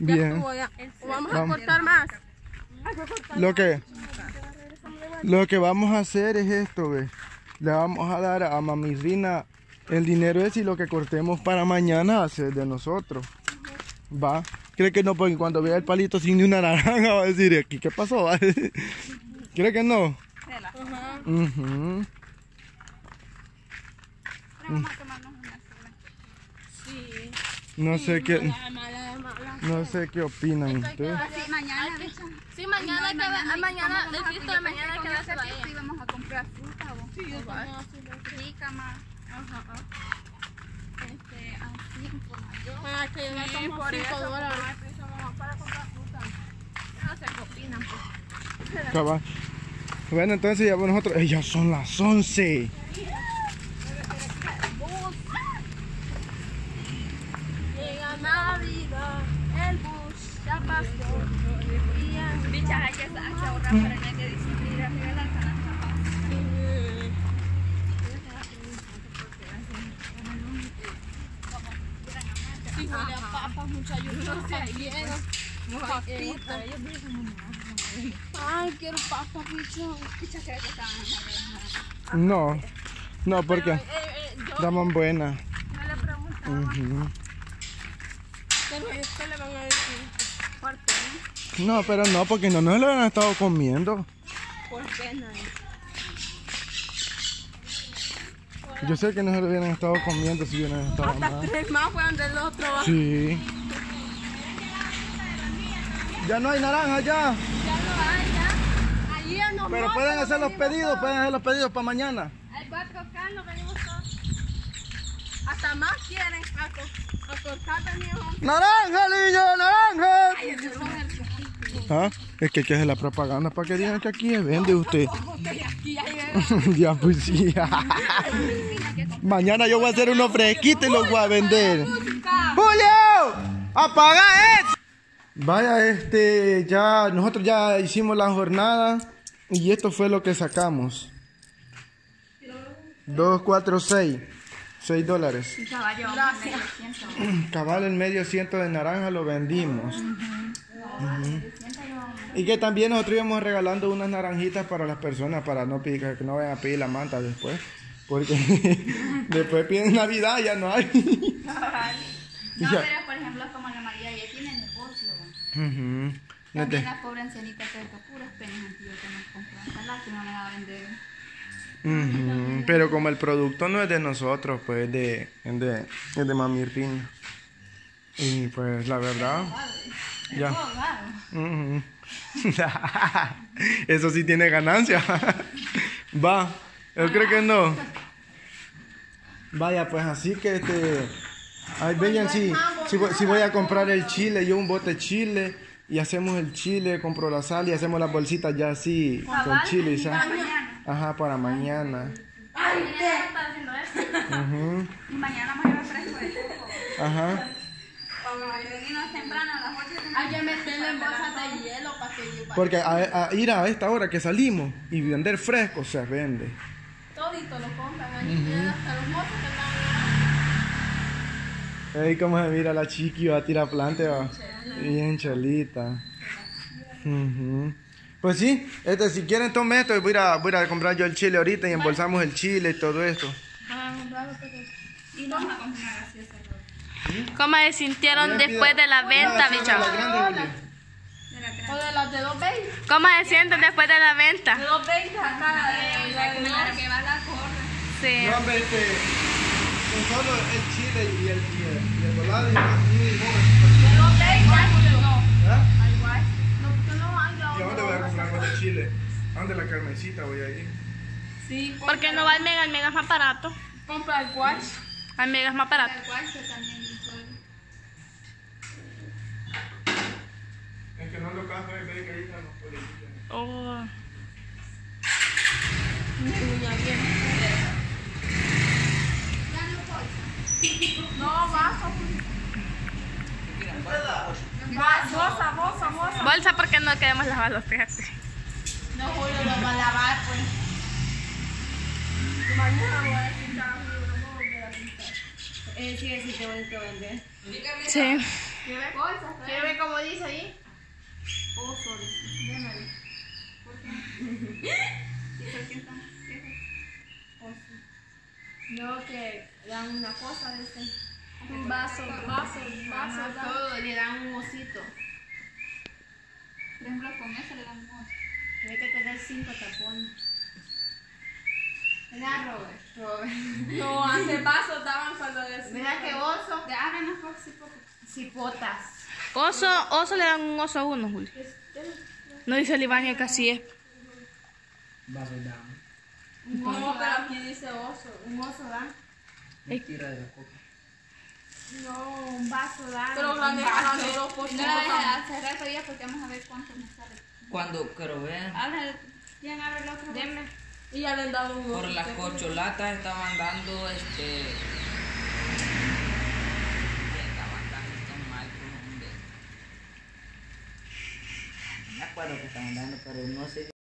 Bien. Vamos a cortar más. Lo que vamos a hacer es esto, ¿ves? Le vamos a dar a Mami Rina el dinero ese y lo que cortemos para mañana hacer de nosotros. ¿Va? ¿Cree que no? Porque cuando vea el palito sin ni una naranja va a decir, ¿aquí qué pasó? ¿Cree que no? Uh-huh. Sí. No sé qué... No sé qué opinan ustedes. Sí, mañana. Sí, mañana. Mañana. Mañana que vamos a comprar fruta. Sí, yo jícama. Así, por $5. Para comprar fruta. No sé qué opinan, pues. Cabal. Bueno, entonces ya nosotros... Ya son las 11. Llega Navidad. El bus ya pasó. Bichas, hay que ahorrar para no hay que disciplinar arriba de la canasta. Sí, huele a papas, mucha ayuda. Papitas. Ay, quiero papas, bicho. Bichas, creo que estaban en la no, no, porque daban buena. No le preguntaba. Pero esto le van a decir por qué. No, pero no, porque no nos lo han estado comiendo. ¿Por qué no? Yo sé que no se lo hubieran estado comiendo si hubieran estado hasta más. 3 más fueron del otro. Sí. Ya no hay naranja, ya. Ya no hay, ya. Allí ya no. Pero pueden hacer los pedidos, todos. Pueden hacer los pedidos para mañana. Hay 4K, nos venimos todos. Hasta más quieren a cortar también. ¡Naranja, niño! ¡Naranja! Ay, ¿ah? Es que aquí es la propaganda para que digan que aquí es vende usted. Ya pues sí. Mañana yo voy a hacer unos fresquitos y los voy a vender. ¡Julio! ¡Apaga eso! Vaya, ya nosotros ya hicimos la jornada y esto fue lo que sacamos. 2, 4, 6. $6. Cabal, el medio ciento de naranja lo vendimos. Y que también nosotros íbamos regalando unas naranjitas para las personas, para no pedir, que no vayan a pedir la manta después, porque después piden Navidad, ya no hay. No, ya. Pero por ejemplo, como la María ya tiene negocio, también la pobre ancianita que está puras penas, tío, que nos compran, la que no le va a vender. Pero como el producto no es de nosotros, pues es de Mami Rina. Y pues la verdad... Ya. Eso sí tiene ganancia. Va, yo creo que no. Vaya, pues así que Ay, vean si voy a comprar el chile, yo un bote de chile. Y hacemos el chile, compro la sal y hacemos las bolsitas ya así, con chile y sal. Ajá, para mañana. Ay, y mañana vamos a llevar fresco de coco. Ajá. Venimos temprano a las 8 de la mañana. Hay que meterle en bolsas de hielo para que lleve. Porque a ir a esta hora que salimos y vender fresco se vende. Todito lo compran, hasta los mozos que van a... Ey, cómo se mira la chiqui, va a tirar planta, va. Bien chelita. Pues sí, si quieren tomen esto, voy a comprar yo el chile ahorita y embolsamos el chile y todo esto. Y no vamos a comprar así esa cosa. ¿Cómo se sintieron después de la venta, bicho? ¿O de las de 220? ¿Cómo se sienten después de la venta? De 220 hasta la que va la corre. Sí. No, hombre, con solo el chile y el volado y el chile. De 220 no. ¿Ah? Chile, ande la carnecita voy a ir. Sí, porque no va el mega es más barato. Compra el guach. El mega es más barato. El guach también es que no lo caso de ver que ahí están los policías. Oh. No, vaso. Bolsa, bolsa, bolsa. Bolsa porque no queremos lavar los fíjate. No, Julio, lo va a lavar, pues. Mañana voy a pintar, no voy a volver a pintar. Sí, sí, te voy a vender. Sí. Lleve cosas. Quiero ver cómo dice ahí. Oh, sorry. Déjame. ¿Por qué? ¿Qué está? Oh, sí. No, que dan una cosa de este. Un vaso. A todo le dan un osito. Por ejemplo, con eso le dan un oso. Tiene que tener 5 tapones. Mira, Robert. No, hace vasos daban cuando decían. Mira que oso. Te abren los cipotas. Oso le dan un oso a uno, Julio. No dice el Iván que así es. Vaso dan. No, pero aquí dice oso. Un oso dan. Mentira de la copa. No, un vaso dan. Pero lo han dejado por nada. Cerrar todavía porque vamos a ver cuánto nos sale. Cuando quiero ver. Ya abre el otro. Deme. Y ya le han dado un por las corcholatas estaban dando estos micrófonos. No me acuerdo que estaban dando, pero no sé.